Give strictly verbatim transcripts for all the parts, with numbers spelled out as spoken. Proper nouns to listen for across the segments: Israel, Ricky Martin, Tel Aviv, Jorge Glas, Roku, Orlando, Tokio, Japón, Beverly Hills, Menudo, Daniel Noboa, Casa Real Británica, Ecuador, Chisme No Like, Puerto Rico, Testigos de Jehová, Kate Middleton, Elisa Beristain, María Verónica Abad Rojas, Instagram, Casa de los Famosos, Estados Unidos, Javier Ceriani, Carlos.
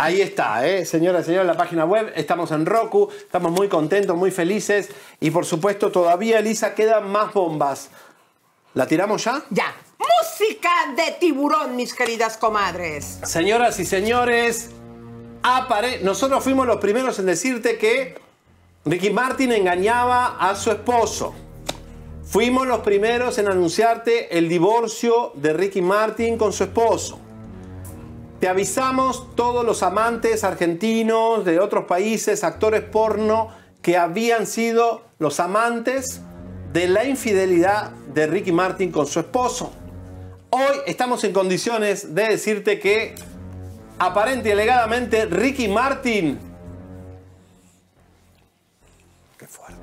Ahí está, ¿eh? Señoras y señores, la página web, estamos en Roku, estamos muy contentos, muy felices y por supuesto todavía, Elisa, quedan más bombas. ¿La tiramos ya? Ya. Música de tiburón, mis queridas comadres. Señoras y señores, apare... nosotros fuimos los primeros en decirte que Ricky Martin engañaba a su esposo. Fuimos los primeros en anunciarte el divorcio de Ricky Martin con su esposo. Te avisamos todos los amantes argentinos de otros países, actores porno, que habían sido los amantes de la infidelidad de Ricky Martin con su esposo. Hoy estamos en condiciones de decirte que, aparente y alegadamente, Ricky Martin... ¡Qué fuerte!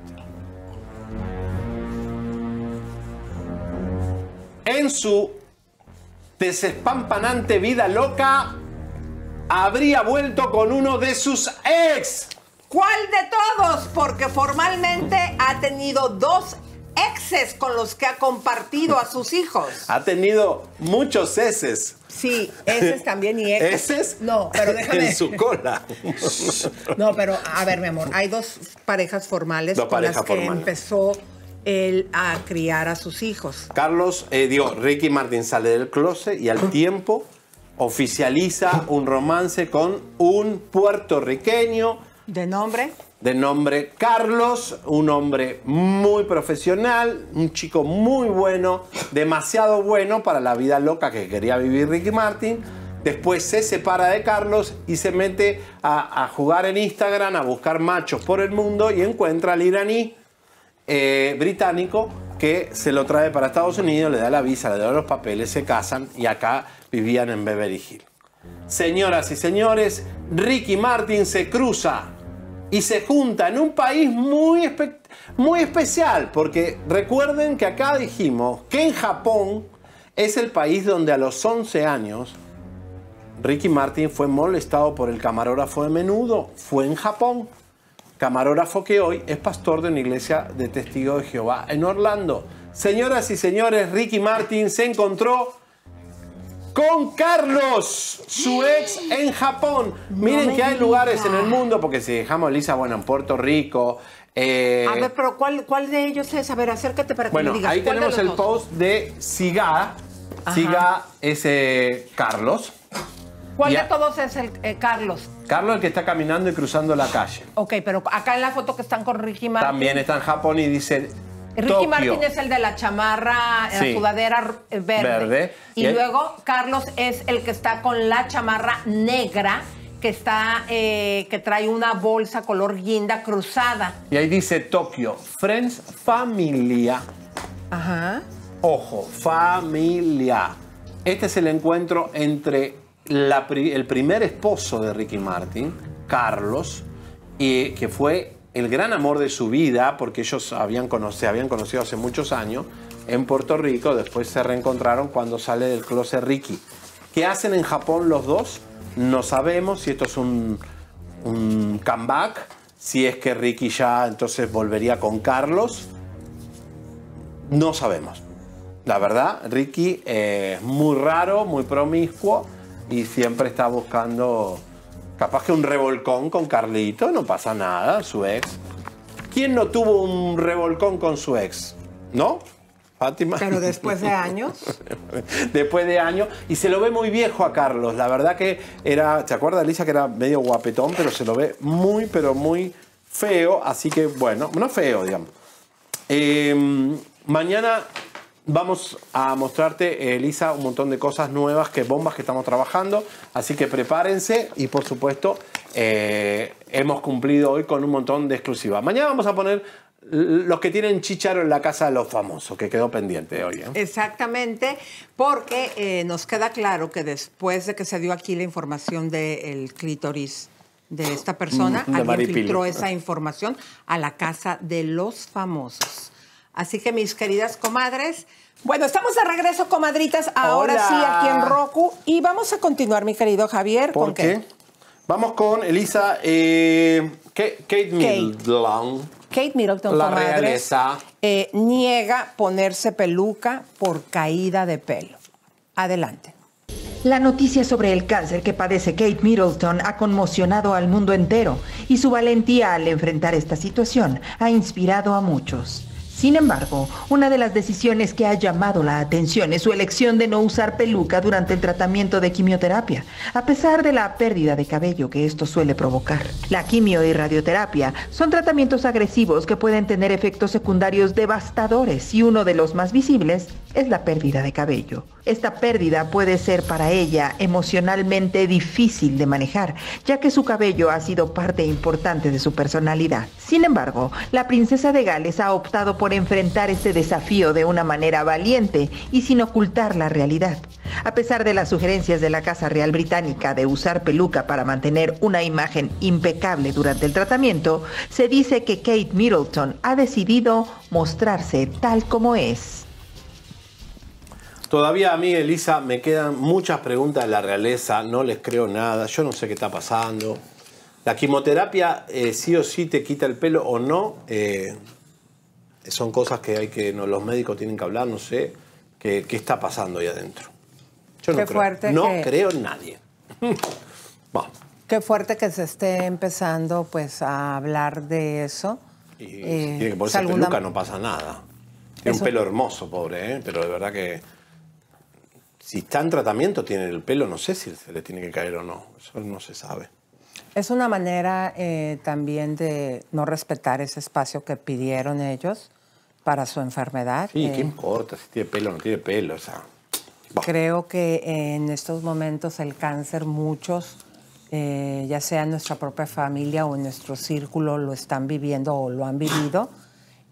En su... despampanante vida loca, habría vuelto con uno de sus ex. ¿Cuál de todos? Porque formalmente ha tenido dos exes con los que ha compartido a sus hijos. Ha tenido muchos exes. Sí, exes también y exes. ¿Exes? No, pero déjame. En su cola. No, pero a ver, mi amor, hay dos parejas formales dos con parejas las que formales. empezó... él a criar a sus hijos. Carlos, eh, digo, Ricky Martin sale del closet y al tiempo oficializa un romance con un puertorriqueño. ¿De nombre? De nombre Carlos, un hombre muy profesional, un chico muy bueno, demasiado bueno para la vida loca que quería vivir Ricky Martin. Después se separa de Carlos y se mete a, a jugar en Instagram, a buscar machos por el mundo y encuentra al iraní Eh, británico que se lo trae para Estados Unidos, le da la visa, le da los papeles, se casan y acá vivían en Beverly Hills. Señoras y señores, Ricky Martin se cruza y se junta en un país muy, espe muy especial, porque recuerden que acá dijimos que en Japón es el país donde a los once años Ricky Martin fue molestado por el camarógrafo de Menudo. Fue en Japón. Camarógrafo que hoy es pastor de una iglesia de Testigos de Jehová en Orlando. Señoras y señores, Ricky Martin se encontró con Carlos, su ex, en Japón. Miren no que hay diga. lugares en el mundo, porque si dejamos a Elisa, bueno, en Puerto Rico. Eh... A ver, pero ¿cuál, cuál de ellos es? A ver, acércate para que bueno, me digas. Bueno, ahí tenemos el otros? post de Siga. Ajá. Siga es eh, Carlos. ¿Cuál ya. de todos es el eh, Carlos? Carlos, el que está caminando y cruzando la calle. Ok, pero acá en la foto que están con Ricky Martin... También está en Japón y dice Ricky Tokio. Martin es el de la chamarra, sí. la sudadera verde. verde. Y, y luego Carlos es el que está con la chamarra negra, que, está, eh, que trae una bolsa color guinda cruzada. Y ahí dice Tokio, Friends, familia. Ajá. Ojo, familia. Este es el encuentro entre... La, el primer esposo de Ricky Martin, Carlos, y que fue el gran amor de su vida, porque ellos habían se habían conocido hace muchos años en Puerto Rico. Después se reencontraron cuando sale del closet Ricky. ¿Qué hacen en Japón los dos? No sabemos si esto es un, un comeback, si es que Ricky ya entonces volvería con Carlos. No sabemos. La verdad, Ricky es muy raro, muy promiscuo. Y siempre está buscando, capaz que un revolcón con Carlito, no pasa nada, su ex. ¿Quién no tuvo un revolcón con su ex? ¿No? Fátima. Pero después de años. Después de años. Y se lo ve muy viejo a Carlos. La verdad que era, ¿te acuerdas, Elisa, que era medio guapetón? Pero se lo ve muy, pero muy feo. Así que, bueno, no feo, digamos. Eh, mañana... Vamos a mostrarte, Elisa, un montón de cosas nuevas, que bombas que estamos trabajando. Así que prepárense y, por supuesto, eh, hemos cumplido hoy con un montón de exclusivas. Mañana vamos a poner los que tienen chicharo en la Casa de los Famosos, que quedó pendiente hoy. ¿eh? Exactamente, porque eh, nos queda claro que después de que se dio aquí la información del clítoris de esta persona, de alguien Maripil. filtró esa información a la Casa de los Famosos. Así que, mis queridas comadres, bueno, estamos de regreso, comadritas, ahora Hola. sí, aquí en Roku. Y vamos a continuar, mi querido Javier. ¿Por ¿Con qué? qué? Vamos con Elisa, eh, Kate, Kate Middleton. Kate Middleton, la comadres, realeza. Eh, niega ponerse peluca por caída de pelo. Adelante. La noticia sobre el cáncer que padece Kate Middleton ha conmocionado al mundo entero y su valentía al enfrentar esta situación ha inspirado a muchos. Sin embargo, una de las decisiones que ha llamado la atención es su elección de no usar peluca durante el tratamiento de quimioterapia, a pesar de la pérdida de cabello que esto suele provocar. La quimio y radioterapia son tratamientos agresivos que pueden tener efectos secundarios devastadores y uno de los más visibles es la pérdida de cabello. Esta pérdida puede ser para ella emocionalmente difícil de manejar, ya que su cabello ha sido parte importante de su personalidad. Sin embargo, la princesa de Gales ha optado por por enfrentar este desafío de una manera valiente y sin ocultar la realidad. A pesar de las sugerencias de la Casa Real Británica de usar peluca para mantener una imagen impecable durante el tratamiento, se dice que Kate Middleton ha decidido mostrarse tal como es. Todavía a mí, Elisa, me quedan muchas preguntas de la realeza, no les creo nada, yo no sé qué está pasando. ¿La quimioterapia eh, sí o sí te quita el pelo o no? Eh, Son cosas que hay que no, los médicos tienen que hablar, no sé qué, qué está pasando ahí adentro. Yo no qué creo, fuerte no que, creo en nadie. Bueno. Qué fuerte que se esté empezando pues a hablar de eso. Y si eh, tiene que ponerse alguna peluca, no pasa nada. Tiene eso, un pelo hermoso, pobre, ¿eh? Pero de verdad que si está en tratamiento tiene el pelo, no sé si se le tiene que caer o no. Eso no se sabe. Es una manera eh, también de no respetar ese espacio que pidieron ellos para su enfermedad. Sí, eh, ¿qué importa si tiene pelo o no tiene pelo? O sea, creo que eh, en estos momentos el cáncer muchos, eh, ya sea en nuestra propia familia o en nuestro círculo, lo están viviendo o lo han vivido.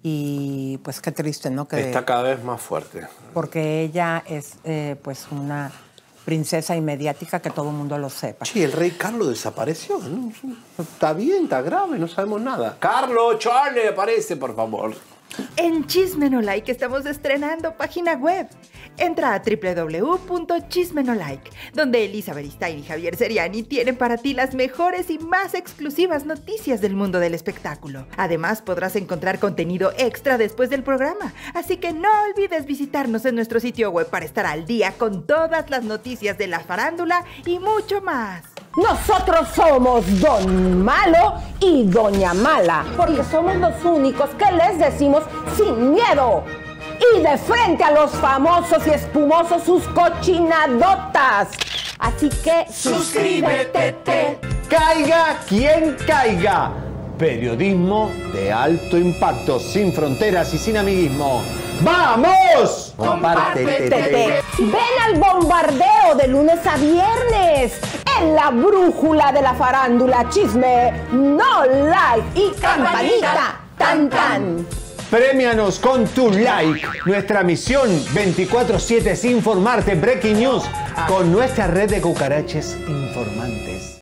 Y pues qué triste, ¿no? Que, está cada vez más fuerte. Porque ella es eh, pues una princesa inmediática que todo el mundo lo sepa. Sí, el rey Carlos desapareció. ¿No? Está bien, está grave, no sabemos nada. Carlos, Charlie, aparece, por favor. En Chisme No Like estamos estrenando página web. Entra a doble u doble u doble u punto chisme no like, donde Elisa Beristain y Javier Ceriani tienen para ti las mejores y más exclusivas noticias del mundo del espectáculo. Además, podrás encontrar contenido extra después del programa, así que no olvides visitarnos en nuestro sitio web para estar al día con todas las noticias de la farándula y mucho más. Nosotros somos Don Malo y Doña Mala, porque somos los únicos que les decimos sin miedo y de frente a los famosos y espumosos sus cochinadotas. Así que suscríbete. Te. Caiga quien caiga. Periodismo de alto impacto, sin fronteras y sin amiguismo. ¡Vamos! Compártete. Ven al bombardeo de lunes a viernes en la brújula de la farándula. Chisme No Like y campanita tan tan. Premianos con tu like. Nuestra misión veinticuatro siete es informarte. Breaking news con nuestra red de cucaraches informantes.